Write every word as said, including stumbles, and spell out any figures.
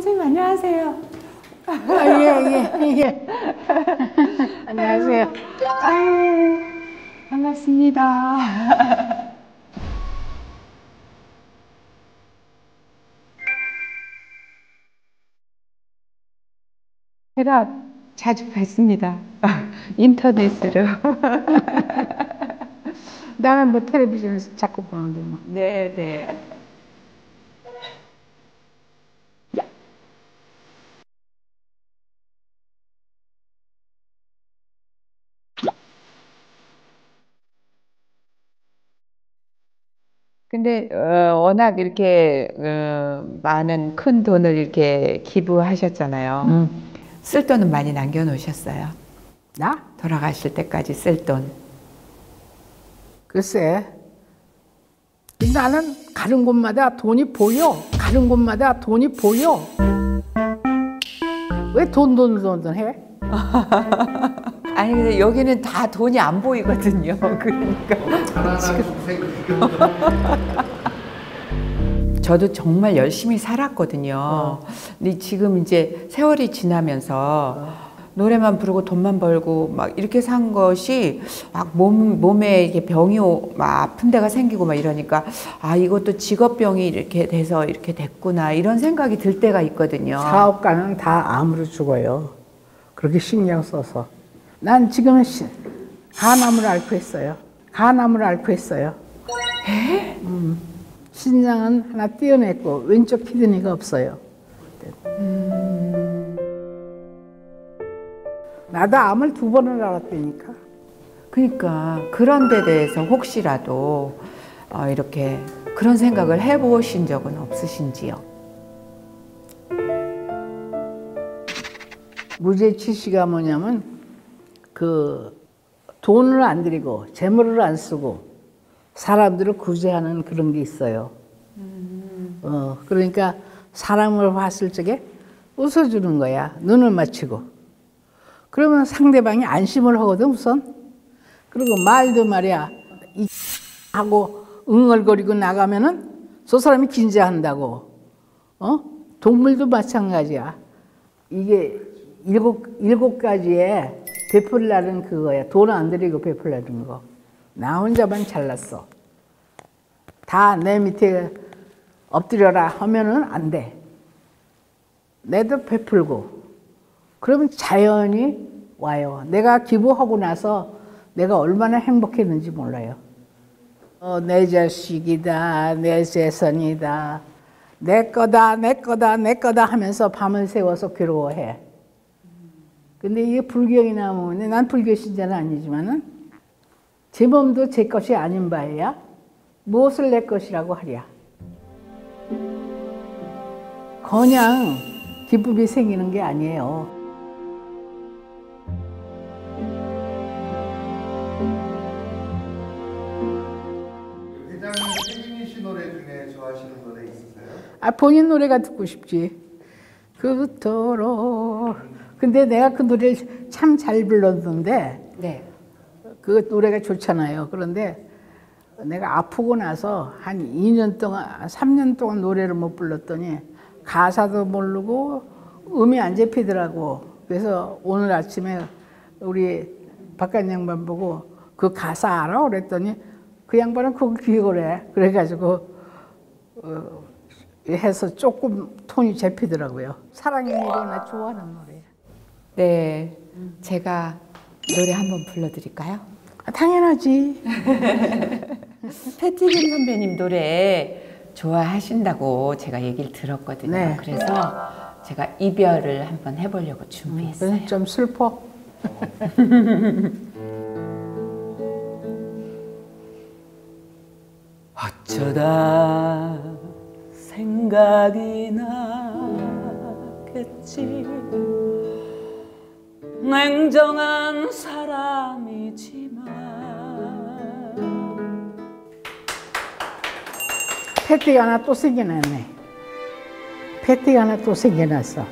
선생님 안녕하세요. 예예예. 아, 예, 예. 안녕하세요. 아유, 반갑습니다. 제가 자주 뵀습니다. 인터넷으로. 나는 뭐 텔레비전에서 자꾸 보는데 뭐. 네, 네. 근데 어, 워낙 이렇게 어, 많은 큰 돈을 이렇게 기부하셨잖아요. 음. 쓸 돈은 많이 남겨놓으셨어요? 나? 돌아가실 때까지 쓸 돈. 글쎄, 나는 가는 곳마다 돈이 보여. 가는 곳마다 돈이 보여. 왜 돈 돈 돈 돈 해? 아니 근데 여기는 다 돈이 안 보이거든요. 그러니까 지금 저도 정말 열심히 살았거든요. 어. 근데 지금 이제 세월이 지나면서 노래만 부르고 돈만 벌고 막 이렇게 산 것이 막 몸 몸에 이렇게 병이 오, 막 아픈 데가 생기고 막 이러니까 아 이것도 직업병이 이렇게 돼서 이렇게 됐구나 이런 생각이 들 때가 있거든요. 사업가는 다 암으로 죽어요. 그렇게 신경 써서. 난 지금은 간암을 앓고 있어요. 간암을 앓고 있어요. 에? 음. 신장은 하나 떼어냈고 왼쪽 키드니가 없어요. 음. 나도 암을 두 번을 알았다니까. 그러니까 그런 데 대해서 혹시라도 어, 이렇게 그런 생각을 해보신 적은 없으신지요? 무죄치시가 뭐냐면 그 돈을 안 들이고 재물을 안 쓰고 사람들을 구제하는 그런 게 있어요. 음. 어, 그러니까 사람을 봤을 적에 웃어주는 거야. 눈을 맞추고. 그러면 상대방이 안심을 하거든 우선. 그리고 말도 말이야 이 하고 응얼거리고 나가면은 저 사람이 긴장한다고. 어? 동물도 마찬가지야. 이게 일곱 일곱 가지의 베풀라는 그거야. 돈 안 들이고 베풀라는 거. 나 혼자만 잘났어. 다 내 밑에 엎드려라 하면은 안 돼. 내도 베풀고. 그러면 자연히 와요. 내가 기부하고 나서 내가 얼마나 행복했는지 몰라요. 어, 내 자식이다, 내 재산이다, 내 거다, 내 거다, 내 거다 하면서 밤을 새워서 괴로워해. 근데 이게 불경이 나오면, 난 불교 신자는 아니지만은, 제 몸도 제 것이 아닌 바에야, 무엇을 내 것이라고 하랴. 그냥 기쁨이 생기는 게 아니에요. 회장님, 최진희 씨 노래 중에 좋아하시는 노래 있으세요? 아, 본인 노래가 듣고 싶지. 그토록. 근데 내가 그 노래를 참 잘 불렀는데 네. 그 노래가 좋잖아요. 그런데 내가 아프고 나서 한 이 년 동안, 삼 년 동안 노래를 못 불렀더니 가사도 모르고 음이 안 잡히더라고. 그래서 오늘 아침에 우리 바깥 양반 보고 그 가사 알아? 그랬더니 그 양반은 그걸 기억을 해. 그래가지고 어, 해서 조금 톤이 잡히더라고요. 사랑의 미로 나 좋아하는 노래. 네, 제가 노래 한번 불러드릴까요? 아, 당연하지. 패티김 선배님 노래 좋아하신다고 제가 얘기를 들었거든요. 네. 그래서 제가 이별을 한번 해보려고 준비했어요. 음, 좀 슬퍼. 어쩌다 생각이 나겠지. 냉정한 사람이지만 패티가 하나 또 생겨났네. 패티가 하나 또 생겨났어.